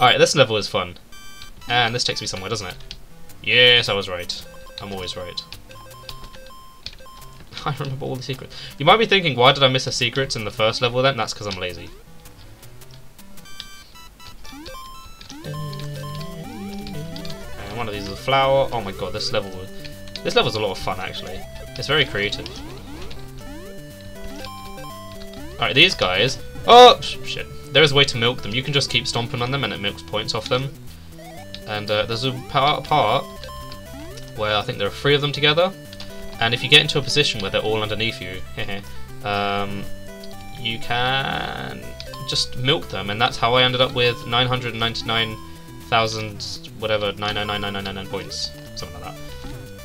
Alright, this level is fun. And this takes me somewhere, doesn't it? Yes, I was right. I'm always right. I remember all the secrets. You might be thinking, why did I miss the secrets in the first level then? That's because I'm lazy. And one of these is a flower. Oh my god, this level's a lot of fun, actually. It's very creative. Alright, these guys... Oh, shit. There is a way to milk them. You can just keep stomping on them and it milks points off them. And there's a part where I think there are 3 of them together. And if you get into a position where they're all underneath you, you can just milk them. And that's how I ended up with 999,000, whatever, 99999 points. Something like that.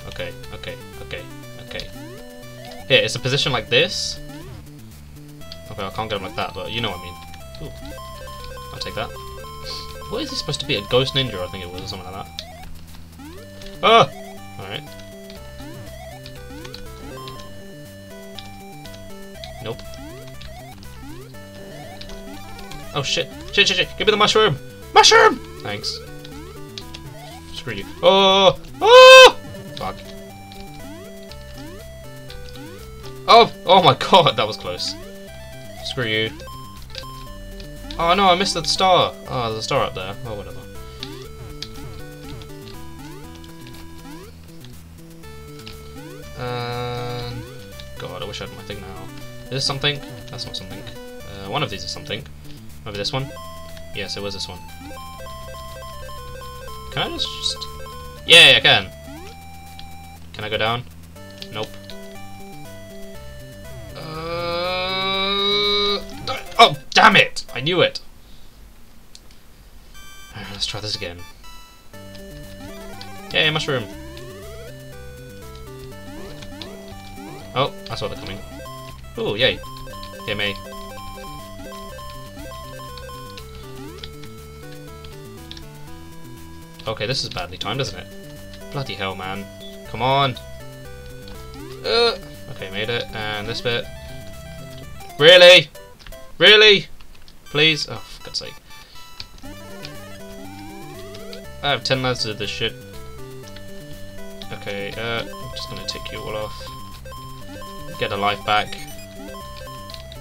Okay. Here, it's a position like this. Okay, I can't get them like that, but you know what I mean. Ooh. I'll take that. What is this supposed to be? A ghost ninja, I think it was, or something like that. Ah! Alright. Nope. Oh shit. Shit. Give me the mushroom! Mushroom! Thanks. Screw you. Oh! Oh! Fuck. Oh! Oh my god, that was close. Screw you. Oh no, I missed the star. Oh, there's a star up there. Oh, whatever. God, I wish I had my thing now. Is this something? That's not something. One of these is something. Maybe this one? Yes, it was this one. Can I just... Yeah, I can! Can I go down? Nope. Oh, damn it! I knew it! Alright, let's try this again. Yay, mushroom! Oh, I saw they're coming. Ooh, yay. Yay, me. Okay, this is badly timed, isn't it? Bloody hell, man. Come on! Okay, made it. And this bit. Really? Really? Please? Oh, for God's sake. I have 10 lives to do this shit. Okay, I'm just gonna tick you all off. Get a life back.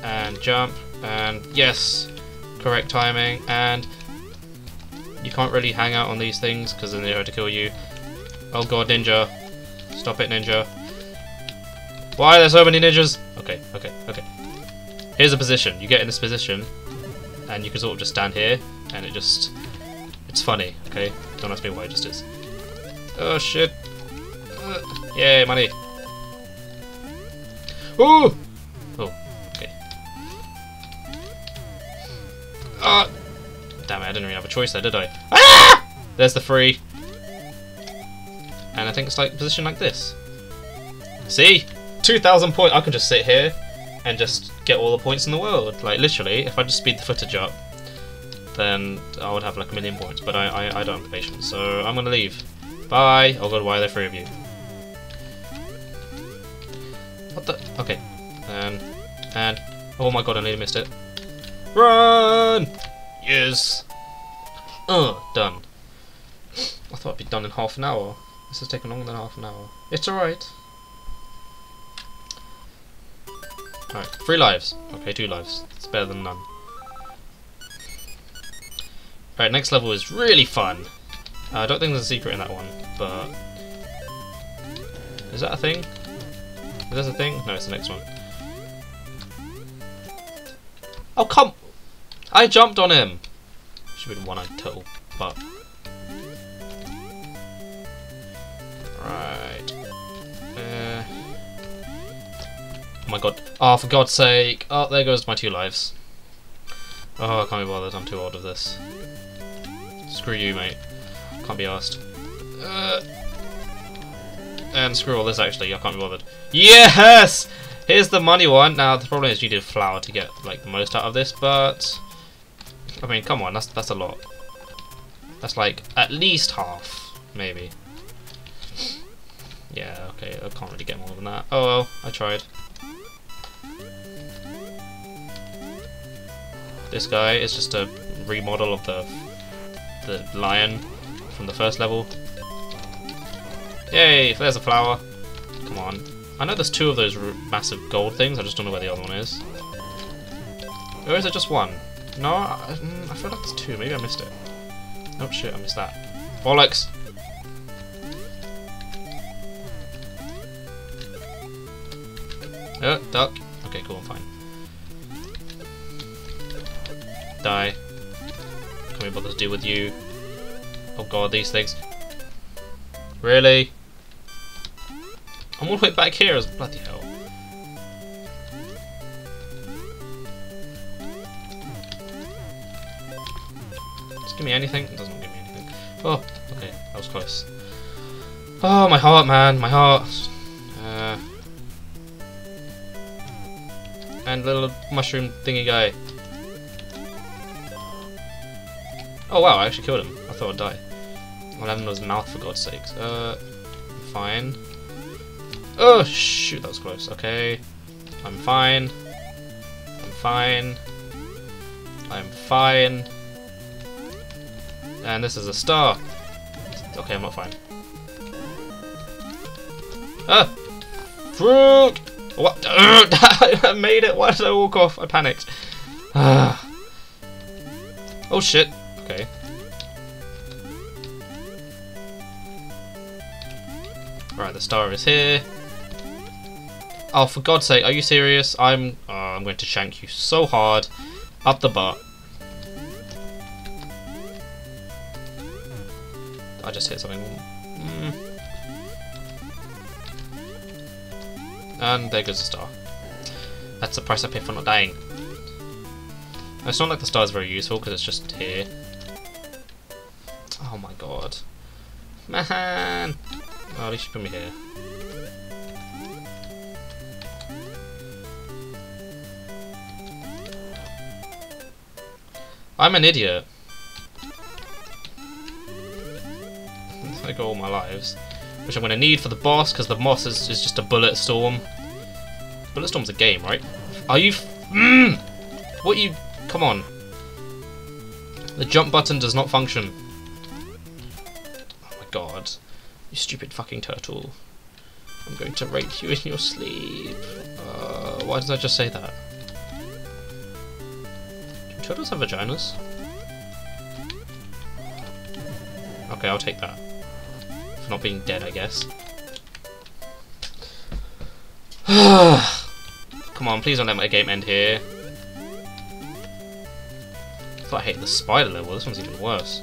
And jump. And yes! Correct timing. And you can't really hang out on these things because then they are to kill you. Oh god, ninja. Stop it, ninja. Why are there so many ninjas? Okay. Here's a position. You get in this position, and you can sort of just stand here, and it's funny, okay? Don't ask me why, it just is. Oh shit! Yay, money! Ooh! Oh, okay. Ah! Damn it! I didn't really have a choice there, did I? Ah! There's the 3, and I think it's like position like this. See, 2,000 points. I can just sit here and just get all the points in the world. Like, literally, if I just speed the footage up, then I would have like a million points, but I don't have patience, so I'm gonna leave. Bye! Oh god, why are there 3 of you? What the? Okay. And... Oh my god, I nearly missed it. Run! Yes! Done. I thought I'd be done in half an hour. This has taken longer than half an hour. It's alright. Alright, 3 lives. Okay, 2 lives. It's better than none. Alright, next level is really fun. I don't think there's a secret in that one, but... Is that a thing? Is that a thing? No, it's the next one. Oh, come! I jumped on him! Should have been one-eyed turtle, but... Right. Oh my god. Oh, for god's sake. Oh, there goes my 2 lives. Oh, I can't be bothered. I'm too old of this. Screw you, mate. Can't be arsed. And screw all this, actually. I can't be bothered. Yes! Here's the money one. Now, the problem is you need a flower to get, like, the most out of this, but... I mean, come on. That's a lot. That's, like, at least half. Maybe. Yeah, okay. I can't really get more than that. Oh, well. I tried. This guy is just a remodel of the the lion from the first level. Yay, there's a flower. Come on. I know there's two of those massive gold things, I just don't know where the other one is. Or is there just one? No, I feel like there's two. Maybe I missed it. Oh shit, I missed that. Bollocks! Oh, duck. Okay, cool, I'm fine. Die. Can't be bothered to deal with you. Oh god, these things. Really? I'm all the way back here as bloody hell. Just give me anything. It doesn't give me anything. Oh, okay, that was close. Oh, my heart, man, my heart. And little mushroom thingy guy. Oh wow, I actually killed him. I thought I'd die. I'll have him in his mouth for God's sakes. Fine. Oh shoot, that was close. Okay. I'm fine. I'm fine. I'm fine. And this is a star. Okay, I'm not fine. Ah! Fruit! What? I made it! Why did I walk off? I panicked. Oh shit. Okay. Right, the star is here. Oh, for God's sake, are you serious? I'm going to shank you so hard up the butt. I just hit something. And there goes the star. That's the price I pay for not dying. It's not like the star is very useful because it's just here. Oh my god. Man! Oh, at least you put me here. I'm an idiot. That's like all my lives. Which I'm going to need for the boss, because the boss is just a bullet storm. Bullet storm's a game, right? Are you... What are you... Come on. The jump button does not function. Oh my god. You stupid fucking turtle. I'm going to rape you in your sleep. Why did I just say that? Do turtles have vaginas? Okay, I'll take that. For not being dead, I guess. Come on, please don't let my game end here. I thought I hated the spider level. This one's even worse.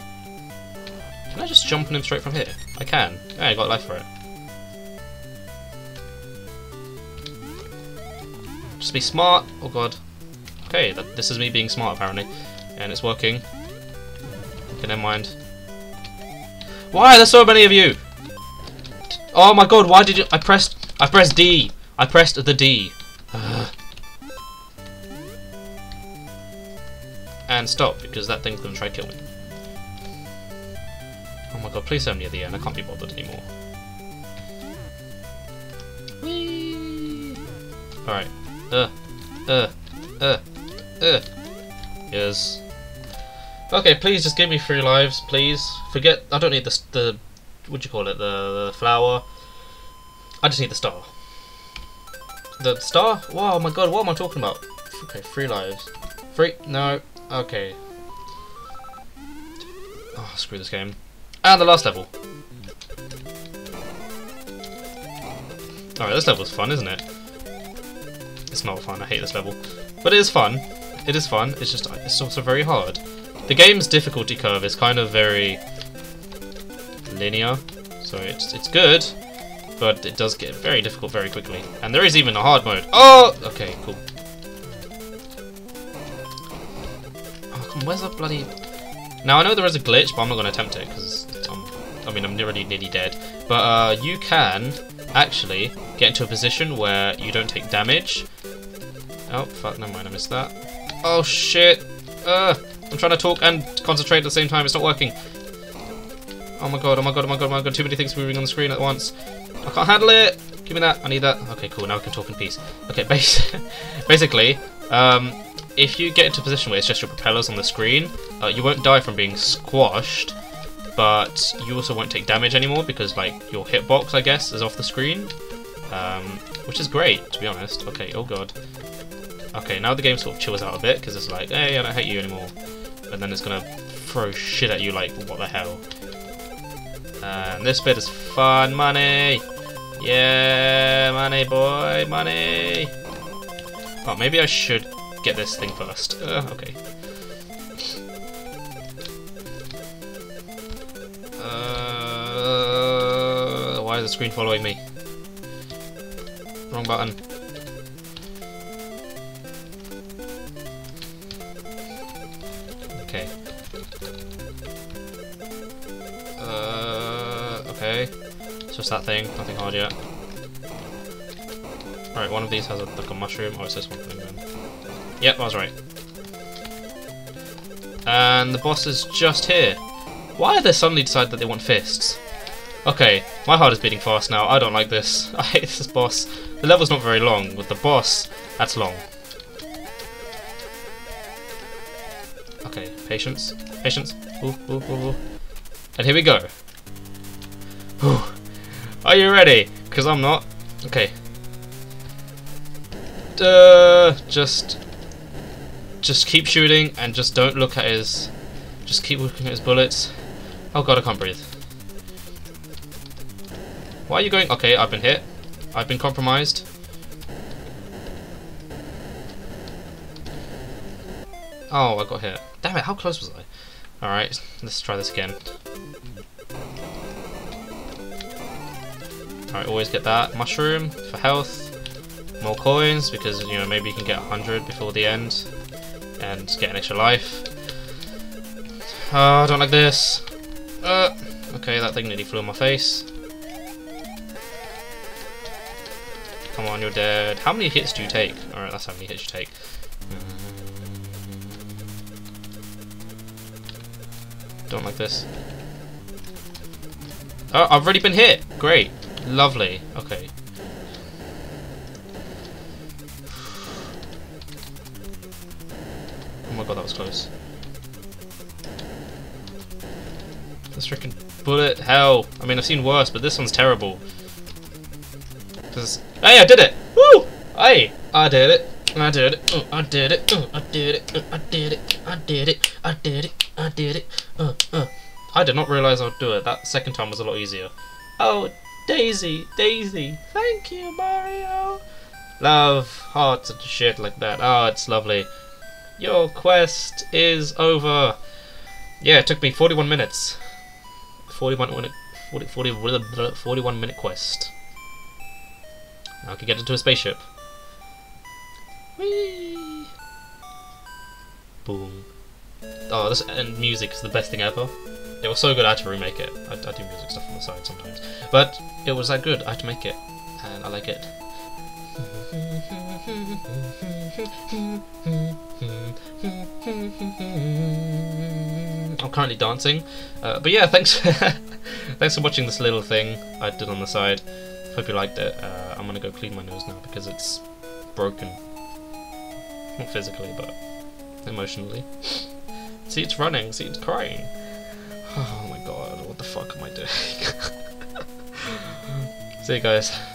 Can I just jump on him straight from here? I can. Yeah, I got life for it. Just be smart. Oh god. Okay, this is me being smart apparently, and it's working. Okay, never mind. Why are there so many of you? Oh my god, why did you... I pressed D. I pressed the D. And stop, because that thing's going to try to kill me. Oh my god, please have me at the end. I can't be bothered anymore. Whee! Alright. Yes. Okay, please just give me 3 lives, please. Forget, I don't need the what do you call it, the flower. I just need the star. The star? Wow, my god, what am I talking about? Okay, 3 lives. 3? No. Okay. Oh, screw this game. And the last level. Alright, this level's fun, isn't it? It's not fun, I hate this level. But it is fun. It is fun, it's just, it's also very hard. The game's difficulty curve is kind of very linear, so it's good, but it does get very difficult very quickly. And there is even a hard mode. Oh! Okay, cool. Oh, come on, where's the bloody... Now, I know there is a glitch, but I'm not going to attempt it, because I'm nearly dead. But you can actually get into a position where you don't take damage. Oh, fuck, never mind, I missed that. Oh, shit! I'm trying to talk and concentrate at the same time, it's not working. Oh my god, oh my god, oh my god, oh my god, too many things moving on the screen at once. I can't handle it! Give me that, I need that. Okay, cool, now I can talk in peace. Okay, basically, if you get into a position where it's just your propellers on the screen, you won't die from being squashed, but you also won't take damage anymore because, like, your hitbox, I guess, is off the screen, which is great, to be honest. Okay, oh god. Okay, now the game sort of chills out a bit because it's like, hey, I don't hate you anymore, and then it's gonna throw shit at you like, what the hell. And this bit is fun. Money! Yeah, money boy, money! Oh, maybe I should get this thing first. Okay. Why is the screen following me? Wrong button. Okay. Okay. It's just that thing, nothing hard yet. Alright, one of these has a, like, a mushroom. Oh, it's this one thing then. Yep, I was right. And the boss is just here. Why did they suddenly decide that they want fists? Okay, my heart is beating fast now. I don't like this. I hate this boss. The level's not very long. With the boss, that's long. Okay, patience. Patience. Ooh, ooh, ooh, ooh. And here we go. Whew. Are you ready? Because I'm not. Okay. Just keep shooting and just don't look at his. Just keep looking at his bullets. Oh god, I can't breathe. Why are you going? Okay, I've been hit. I've been compromised. Oh, I got hit. Damn it! How close was I? All right, let's try this again. All right, always get that mushroom for health. More coins, because, you know, maybe you can get 100 before the end and get an extra life. I don't like this. Okay, that thing nearly flew in my face. Come on, you're dead. How many hits do you take? Alright, that's how many hits you take. Don't like this. Oh, I've already been hit! Great. Lovely. Okay. Oh my god, that was close. This freaking bullet hell. I mean, I've seen worse, but this one's terrible. Hey, I did it! Woo! Hey, I did it. I did it. I did it. I did it. I did it. I did it. I did it. I did it. I did not realize I'd do it. That second time was a lot easier. Oh, Daisy, Daisy, thank you, Mario. Love hearts and shit like that. Oh, it's lovely. Your quest is over. Yeah, it took me 41 minutes. 41 minute quest. Now I can get into a spaceship. Whee! Boom. Oh, this and music is the best thing ever. It was so good I had to remake it. I do music stuff on the side sometimes. But it was that good I had to make it. And I like it. I'm currently dancing, but yeah, thanks. Thanks for watching this little thing I did on the side. Hope you liked it. I'm gonna go clean my nose now because it's broken, not physically but emotionally. See, it's running. See, it's crying. Oh my god, what the fuck am I doing? See you guys.